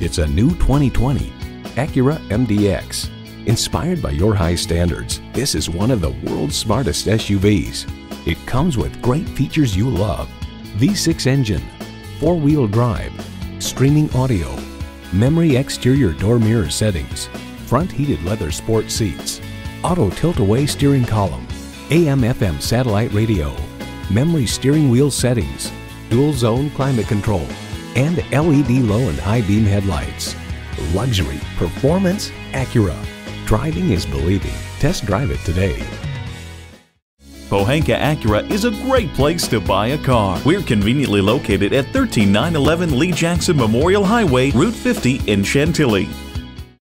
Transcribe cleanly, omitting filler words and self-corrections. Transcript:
It's a new 2020 Acura MDX. Inspired by your high standards, this is one of the world's smartest SUVs. It comes with great features you love: V6 engine, four-wheel drive, streaming audio, memory exterior door mirror settings, front heated leather sport seats, auto tilt-away steering column, AM/FM satellite radio, memory steering wheel settings, dual zone climate control, and LED low and high beam headlights. Luxury, performance, Acura. Driving is believing. Test drive it today. Pohanka Acura is a great place to buy a car. We're conveniently located at 13911 Lee Jackson Memorial Highway, Route 50 in Chantilly.